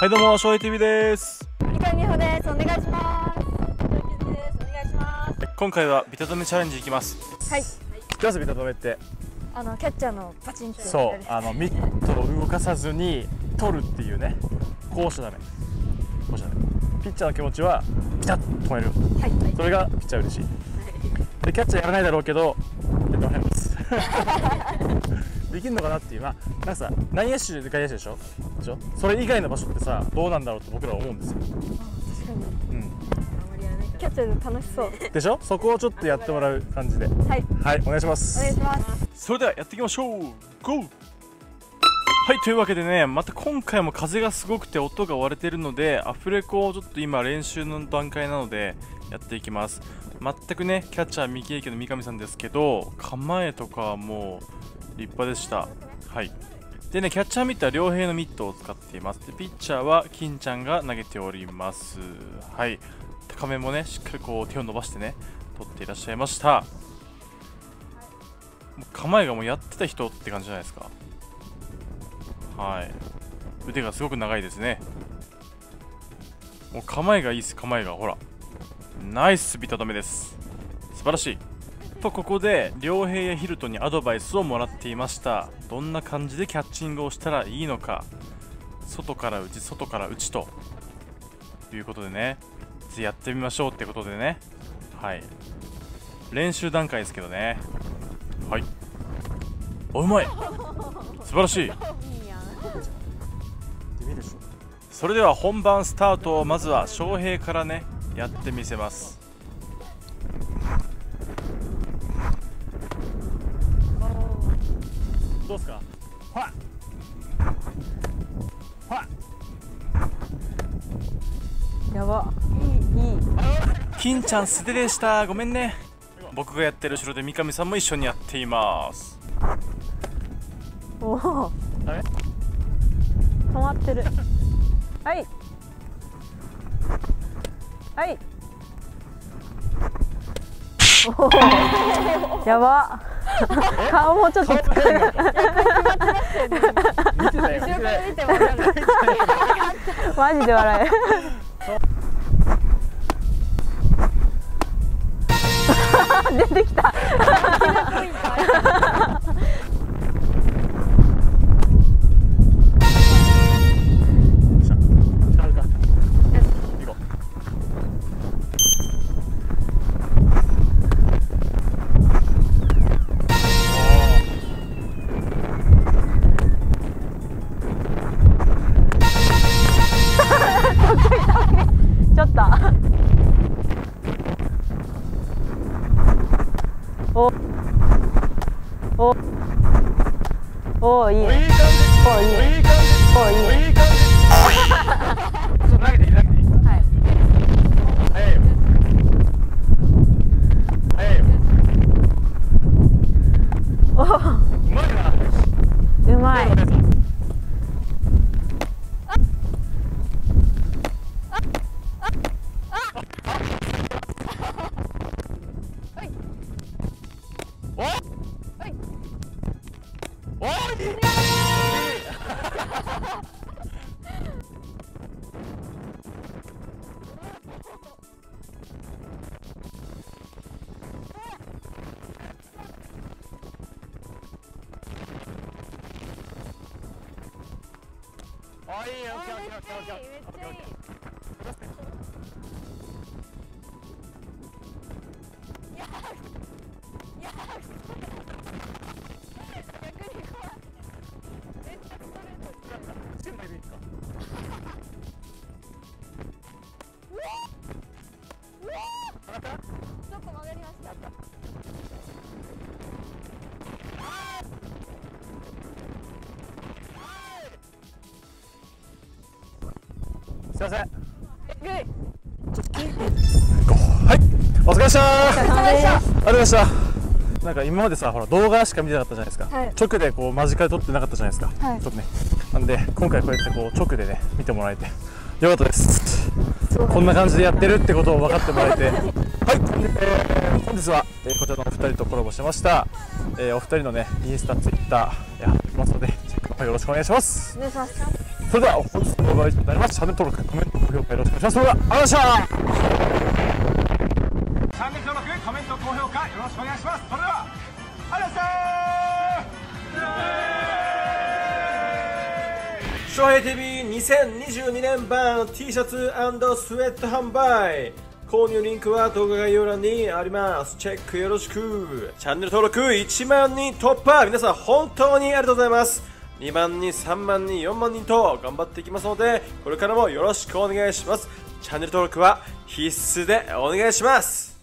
はいどうも、しょうえTVです。三上美穂です。お願いします。今回はビタ止めチャレンジいきます。はい。どうするビタ止めって。キャッチャーのパチンって。そう、ミットを動かさずに取るっていうね。こうしちゃダメ。ピッチャーの気持ちはピタッと止める。はい。それがピッチャー嬉しい。でキャッチャーやらないだろうけどやってもらいます。できるのかなっていう、まあ、なんかさ、内野手で外野手でしょ、それ以外の場所ってさ、どうなんだろうって僕らは思うんですよ。確かに。うん。キャッチャーで楽しそう。でしょ、そこをちょっとやってもらう感じで。はい。はい、お願いします。お願いします。それではやっていきましょう。ゴー。はい、というわけでね、また今回も風がすごくて音が割れてるので、アフレコをちょっと今練習の段階なのでやっていきます。全くね、キャッチャー未経験の三上さんですけど、構えとかもう。立派でした。はい。でね、キャッチャーミットは両平のミットを使っています。で、ピッチャーは金ちゃんが投げております。はい。高めもね、しっかりこう手を伸ばしてね、取っていらっしゃいました。はい、構えがもうやってた人って感じじゃないですか。はい。腕がすごく長いですね。もう構えがいいです、構えが。ほら。ナイスビタ止めです。素晴らしい。とここで良平やヒルトにアドバイスをもらっていました。どんな感じでキャッチングをしたらいいのか、外から打ち外から打ちということでね、やってみましょうってことでね、はい、練習段階ですけどね。はい、お、うまい、素晴らしい。それでは本番スタートをまずは翔平からねやってみせます。どうですか？ほら、ほら、やば、いい。金ちゃん素手でした。ごめんね。僕がやってる後ろで三上さんも一緒にやっています。おお。あれ？止まってる。はい。はい。おお。やば。顔もちょっと疲れる。マジで笑え。出てきた。おお、いいね。いい感じ。お、いい感じ。お、いい感じ。ちょっと投げていい？投げていい？はい。早いよ。早いよ。おお。うまいな。うまい。おいすいません。はい、お疲れ様でした。ありがとうございました。なんか今までさ、ほら動画しか見てなかったじゃないですか。はい、直でこう間近で撮ってなかったじゃないですか。はい、ちょっとね。なんで今回こうやってこう直でね見てもらえてよかったです。こんな感じでやってるってことを分かってもらえて、はい、本日はこちらのお二人とコラボしました。お二人のねインスタ、ツイッターやってますのでチェックの方よろしくお願いします。お願いします。それでは本日の動画は以上になります。チャンネル登録、コメント、高評価よろしくお願いします。それではありがとうございました。チャンネル登録、コメント、高評価よろしくお願いします。それではありがとうございました。翔平 TV2022 年版 T シャツ&スウェット販売、購入リンクは動画概要欄にあります。チェックよろしく。チャンネル登録1万人突破、皆さん本当にありがとうございます。2万人3万人4万人と頑張っていきますので、これからもよろしくお願いします。チャンネル登録は必須でお願いします。